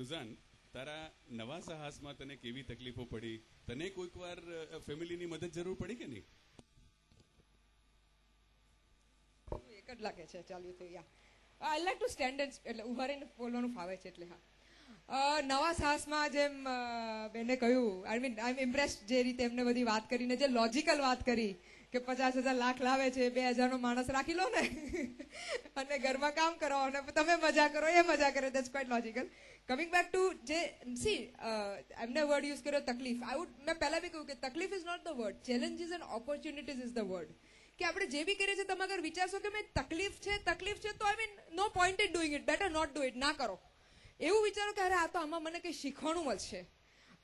रुઝાન તારા નવા સાહસમાં તને કેવી તકલીફો પડી? તને કોઈકવાર ફેમિલીની મદદ જરૂર પડી કે નહીં? એક જ લાગે છે ચાલ્યું તો yeah I like to stand એટલે ઉભા રહીને બોલવાનું ફાવે છે એટલે હા નવા સાહસમાં જેમ બેને કહ્યું આઈ એમ ઇમ્પ્રેસ્ડ જે રીતે એમને બધી વાત કરીને જે લોજિકલ વાત કરી કે 50,000 લાખ લાવે છે 2,000 નો માણસ રાખી લો ને અને ઘરમાં કામ કરો અને તમે મજા કરો એ મજા કરે that's quite logical. Coming back to જે સી એમને વર્ડ યુઝ કર્યો તકલીફ આઈ વુડ મેં પહેલા બી કહ્યું કે તકલીફ is not the word challenges and opportunities is the word કે આપણે જે બી કરીએ છીએ તમે અગર વિચારશો કે મેં તકલીફ છે તો I mean no point it doing it better not do it ના કરો એવું વિચારો કે અરે આ તો આમાં મને કંઈ શીખવાનું મળશે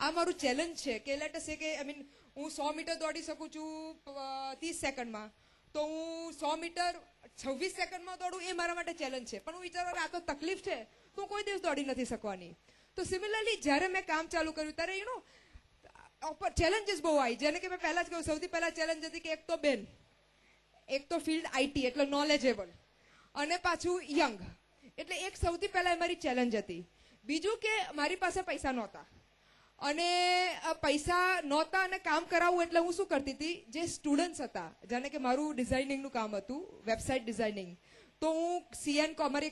આ મારું ચેલેન્જ છે કે લેટ અસ સે કે આઈ મીન હું 100 મીટર દોડી શકું છું 30 સેકન્ડમાં તો હું 100 મીટર 26 સેકન્ડમાં દોડું એ મારા માટે ચેલેન્જ છે પણ હું વિચારો કે આ તો તકલીફ છે તો હું કોઈ દિવસ દોડી નથી શકવાની. તો સિમિલરલી જ્યારે મેં કામ ચાલુ કર્યું ત્યારે યુ નો ચેલેન્જીસ બહુ આવી જેને કે મેં પહેલાં જ કહ્યું સૌથી પહેલાં ચેલેન્જ હતી કે એક તો ફિલ્ડ આઈટી એટલે નોલેજેબલ અને પાછું યંગ એટલે એક સૌથી પહેલાં મારી ચેલેન્જ હતી. બીજું કે મારી પાસે પૈસા નહોતા અને પૈસા નહોતા અને કામ કરાવવું એટલે હું શું કરતી હતી જે સ્ટુડન્ટ્સ હતા જાણે કે મારું ડિઝાઇનિંગનું કામ હતું વેબસાઇટ ડિઝાઇનિંગ તો હું સીએન અમારી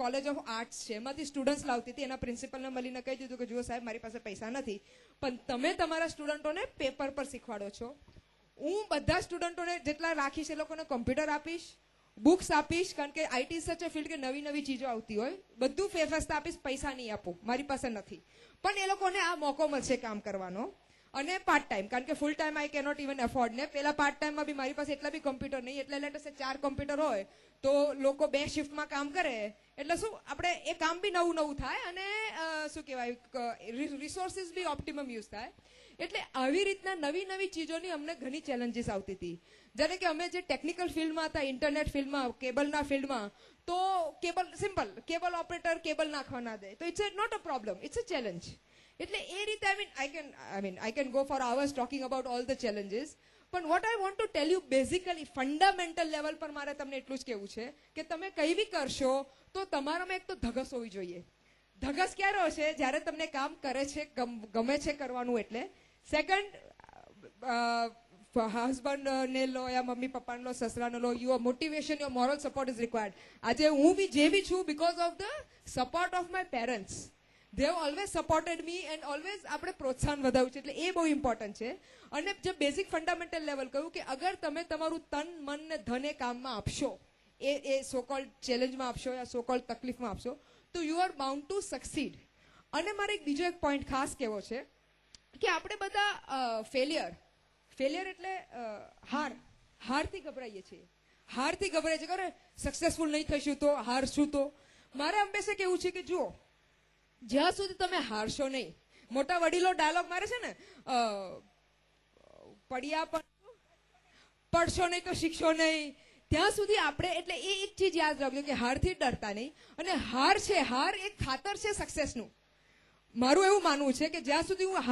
કોલેજ ઓફ આર્ટ્સ છે એમાંથી સ્ટુડન્ટ્સ લાવતી હતી એના પ્રિન્સિપલને મળીને કહી દીધું કે જુઓ સાહેબ મારી પાસે પૈસા નથી પણ તમે તમારા સ્ટુડન્ટોને પેપર પર શીખવાડો છો હું બધા સ્ટુડન્ટોને જેટલા રાખીશ એ લોકોને કોમ્પ્યુટર આપીશ બુક્સ આપીશ કારણ કે આઈટી સચ એ ફિલ્ડ કે નવી ચીજો આવતી હોય બધું ફેરફાસ્તા આપીશ પૈસા નહીં આપું મારી પાસે નથી પણ એ લોકોને આ મોકો મળશે કામ કરવાનો અને પાર્ટ ટાઈમ કારણ કે full time I cannot even afford ને પેલા પાર્ટ ટાઈમમાં બી મારી પાસે એટલા બી કોમ્પ્યુટર નહીં એટલે લેટ અસે 4 કોમ્પ્યુટર હોય તો લોકો 2 શિફ્ટમાં કામ કરે એટલે શું આપણે એ કામ બી નવું થાય અને શું કહેવાય રિસોર્સિસ બી ઓપ્ટિમમ યુઝ થાય એટલે આવી રીતના નવી ચીજોની અમને ઘણી ચેલેન્જીસ આવતી હતી. જ્યારે કે અમે જે ટેકનિકલ ફિલ્ડમાં હતા ઇન્ટરનેટ ફિલ્ડમાં કેબલના ફિલ્ડમાં તો cable simple cable operator cable નાખવા ના દે તો it's not a problem it's a challenge એટલે એ રીતે I can go for hours talking about all the challenges પણ what I want to tell you basically fundamental level પર મારે તમને એટલું જ કહેવું છે કે તમે કંઈ બી કરશો તો તમારામાં એક તો ધગસ હોવી જોઈએ. ધગસ ક્યારે હશે જ્યારે તમને કામ કરે છે ગમે છે કરવાનું એટલે સેકન્ડ હસબન્ડને લો યા મમ્મી પપ્પાને લો સસરાને લો your motivation your moral support is required. આજે હું બી જે બી છું because of the support of my parents they have always supported me and always આપણે પ્રોત્સાહન વધાવ્યું છે એટલે એ બહુ ઇમ્પોર્ટન્ટ છે. અને જે બેઝિક ફંડામેન્ટલ લેવલ કહ્યું કે અગર તમે તમારું તન મન ને ધને કામમાં આપશો એ સોકોલ્ડ ચેલેન્જમાં આપશો યા સોકોલ્ડ તકલીફમાં આપશો તો you are bound to succeed. અને મારે બીજો એક પોઈન્ટ ખાસ કહેવો છે કે આપણે બધા ફેલિયર એટલે હારથી ગભરાઈએ છીએ અરે સક્સેસફુલ નહીં થઈશું તો હારશું તો મારે હંમેશા કેવું છે કે જુઓ જ્યાં સુધી તમે હારશો નહીં મોટા વડીલો ડાયલોગ મારે છે ને પડ્યા પણ પડશો નહીં તો શીખશો નહીં ત્યાં સુધી આપણે એટલે એ એક ચીજ યાદ રાખજો કે હારથી ડરતા નહીં અને હાર એક ખાતર છે સક્સેસનું. મારું એવું માનવું છે કે જ્યાં સુધી હું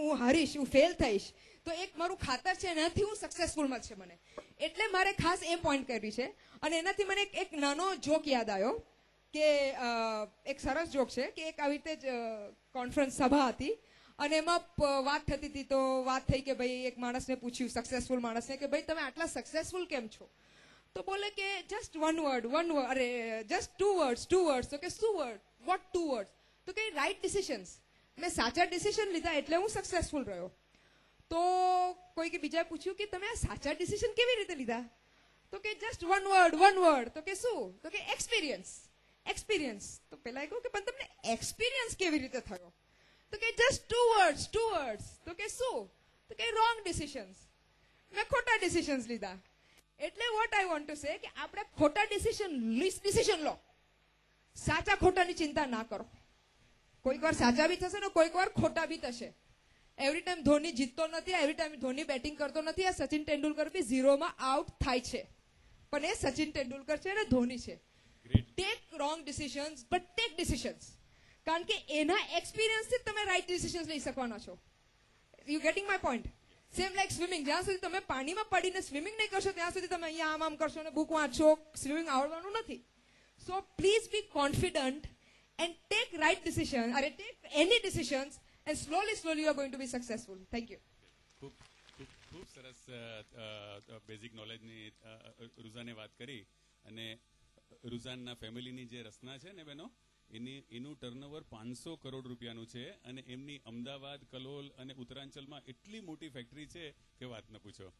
હું હારીશ હું ફેલ થઈશ તો એક મારું ખાતર છે એનાથી હું સક્સેસફુલ મળશે મને એટલે મારે ખાસ એ પોઈન્ટ કરવી છે. અને એનાથી મને એક નાનો જોક યાદ આવ્યો કે એક સરસ જોક છે કે એક આવી રીતે જ કોન્ફરન્સ સભા હતી અને એમાં વાત થતી હતી તો વાત થઈ કે ભાઈ એક માણસને પૂછ્યું સક્સેસફુલ માણસને કે ભાઈ તમે આટલા સક્સેસફુલ કેમ છો તો બોલે કે જસ્ટ વન વર્ડ અરે જસ્ટ ટુ વર્ડ્સ તો કે શું વર્ડ વોટ ટુ વર્ડ્સ તો કે રાઈટ ડિસિશન્સ મેં સાચા ડિસિઝન લીધા એટલે હું સક્સેસફુલ રહ્યો. તો કોઈ કે બીજાએ પૂછ્યું કે તમે આ સાચા ડિસિઝન કેવી રીતે લીધા તો કે જસ્ટ વન વર્ડ તો કે શું તો કે એક્સપિરિયન્સ તો પેલા કહ્યું કે પણ તમને એક્સપિરિયન્સ કેવી રીતે થયો તો કે જસ્ટ ટુ વર્ડ્સ તો કે શું તો કે રોંગ ડિસિશન્સ મેં ખોટા ડિસિશન્સ લીધા. એટલે vote I want to say કે આપણે ખોટા ડિસિઝન લો સાચા ખોટાની ચિંતા ના કરો કોઈક વાર સાચા બી થશે ને કોઈક વાર ખોટા બી થશે. એવરી ટાઈમ ધોની જીતતો નથી એવરી ટાઈમ ધોની બેટિંગ કરતો નથી આ સચિન તેંડુલકર બી 0 માં આઉટ થાય છે પણ એ સચિન તેંડુલકર છે ને ધોની છે. Take wrong decisions but take decisions કારણ કે એના એક્સપિરિયન્સથી તમે રાઈટ ડિસિઝન્સ લઈ શકવાના છો. You getting my point same like swimming જ્યાં સુધી તમે પાણીમાં પડીને સ્વિમિંગ નહીં કરશો ત્યાં સુધી તમે અહીંયા આમ કરશો ને બુક વાંચશો સ્વિમિંગ આવડવાનું નથી. So please be confident and take take right decisions or take any decisions and slowly you are going to be successful. Thank you. खूब सरस बेसिक नॉलेज ने रुजाने बात करी अने रुजान ना फैमिली नी जे रचना छे ने बेनो इनु टर्नओवर 500 करोड़ रुपया नु छे अने एमनी अमदावाद कलोल अने उत्तरांचल में एटली मोटी फैक्टरी छे के बात न पूछो।